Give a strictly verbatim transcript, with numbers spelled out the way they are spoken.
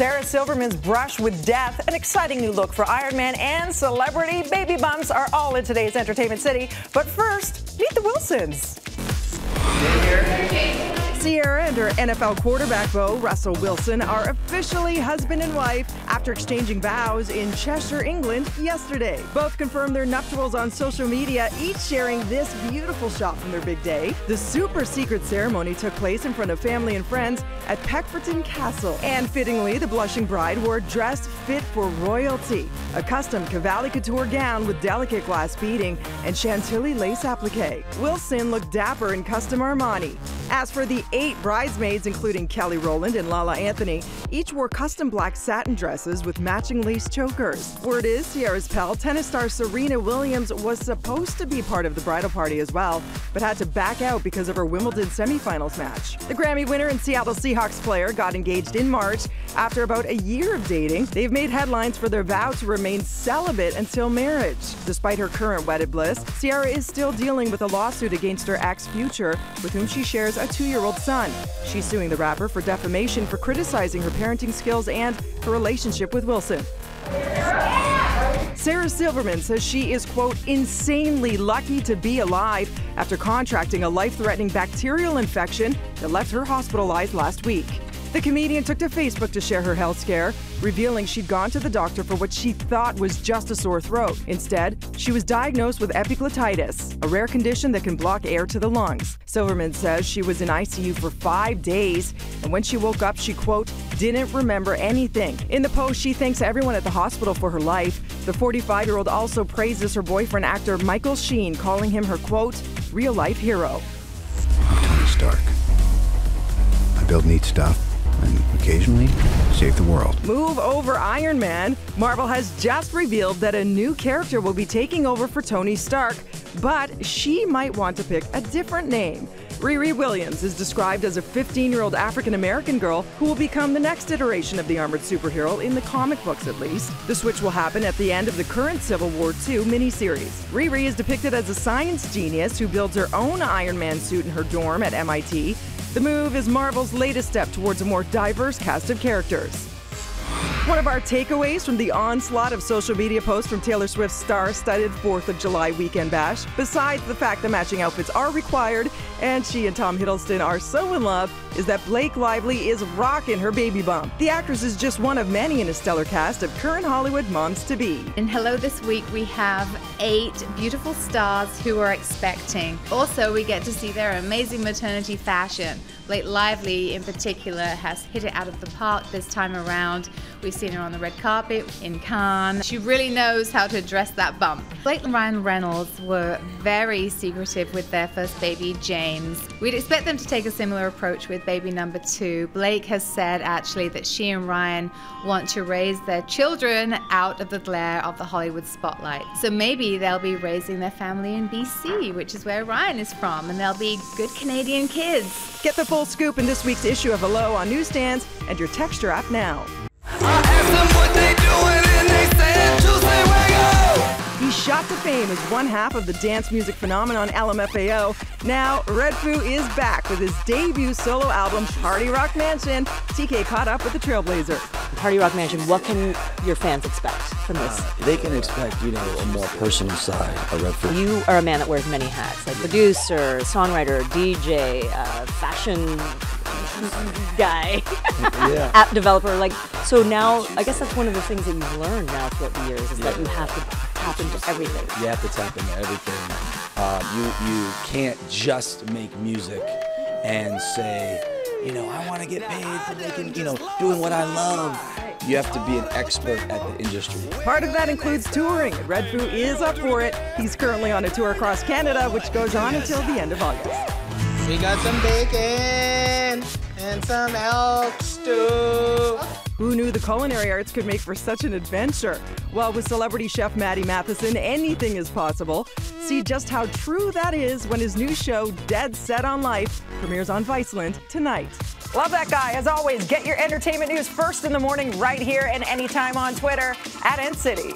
Sarah Silverman's brush with death, an exciting new look for Iron Man, and celebrity baby bumps are all in today's Entertainment City. But first, meet the Wilsons. Ciara and her N F L quarterback beau, Russell Wilson, are officially husband and wife after exchanging vows in Cheshire, England, yesterday. Both confirmed their nuptials on social media, each sharing this beautiful shot from their big day. The super secret ceremony took place in front of family and friends at Peckforton Castle. And fittingly, the blushing bride wore a dress fit for royalty, a custom Cavalli couture gown with delicate glass beading and Chantilly lace applique. Wilson looked dapper in custom Armani. As for the eight bridesmaids, including Kelly Rowland and Lala Anthony, each wore custom black satin dresses with matching lace chokers. Word is Ciara's pal, tennis star Serena Williams, was supposed to be part of the bridal party as well, but had to back out because of her Wimbledon semifinals match. The Grammy winner and Seattle Seahawks player got engaged in March. After about a year of dating, they've made headlines for their vow to remain celibate until marriage. Despite her current wedded bliss, Ciara is still dealing with a lawsuit against her ex Future, with whom she shares a two-year-old son. She's suing the rapper for defamation for criticizing her parenting skills and her relationship with Wilson. Sarah Silverman says she is, quote, insanely lucky to be alive after contracting a life-threatening bacterial infection that left her hospitalized last week. The comedian took to Facebook to share her health scare, revealing she'd gone to the doctor for what she thought was just a sore throat. Instead, she was diagnosed with epiglottitis, a rare condition that can block air to the lungs. Silverman says she was in I C U for five days, and when she woke up, she, quote, didn't remember anything. In the post, she thanks everyone at the hospital for her life. The forty-five-year-old also praises her boyfriend, actor Michael Sheen, calling him her, quote, real-life hero. I'm Tony Stark. I build neat stuff and occasionally save the world. Move over, Iron Man. Marvel has just revealed that a new character will be taking over for Tony Stark, but she might want to pick a different name. Riri Williams is described as a fifteen-year-old African-American girl who will become the next iteration of the armored superhero, in the comic books at least. The switch will happen at the end of the current Civil War Two miniseries. Riri is depicted as a science genius who builds her own Iron Man suit in her dorm at M I T. The move is Marvel's latest step towards a more diverse cast of characters. One of our takeaways from the onslaught of social media posts from Taylor Swift's star-studded fourth of July weekend bash, besides the fact that matching outfits are required and she and Tom Hiddleston are so in love, is that Blake Lively is rocking her baby bump. The actress is just one of many in a stellar cast of current Hollywood moms-to-be. In Hello This Week, we have eight beautiful stars who are expecting. Also, we get to see their amazing maternity fashion. Blake Lively, in particular, has hit it out of the park this time around. We've seen her on the red carpet in Cannes. She really knows how to dress that bump. Blake and Ryan Reynolds were very secretive with their first baby, James. We'd expect them to take a similar approach with baby number two. Blake has said, actually, that she and Ryan want to raise their children out of the glare of the Hollywood spotlight. So maybe they'll be raising their family in B C, which is where Ryan is from, and they'll be good Canadian kids. Get the full scoop in this week's issue of Hello on newsstands and your Texture app now. I asked them what they doing and they said Tuesday Wago. He shot to fame as one half of the dance music phenomenon L M F A O. Now Redfoo is back with his debut solo album Party Rock Mansion. T K caught up with the Trailblazer. Party Rock Mansion, what can your fans expect from this? Uh, they can expect, you know, a more personal side of Redfoo. You are a man that wears many hats, like producer, songwriter, D J, uh, fashion guy, yeah. App developer, like, so now I guess that's one of the things that you've learned now throughout the years is yeah. that you have to tap into everything. You have to tap into everything. Uh, you you can't just make music and say, you know, I want to get paid for making, you know, doing what I love. You have to be an expert at the industry. Part of that includes touring. Redfoo is up for it. He's currently on a tour across Canada, which goes on until the end of August. We got some bacon and some elk stew. Who knew the culinary arts could make for such an adventure? Well, with celebrity chef Matty Matheson, anything is possible. See just how true that is when his new show, Dead Set on Life, premieres on Viceland tonight. Love that guy. As always, get your entertainment news first in the morning right here and anytime on Twitter at N City.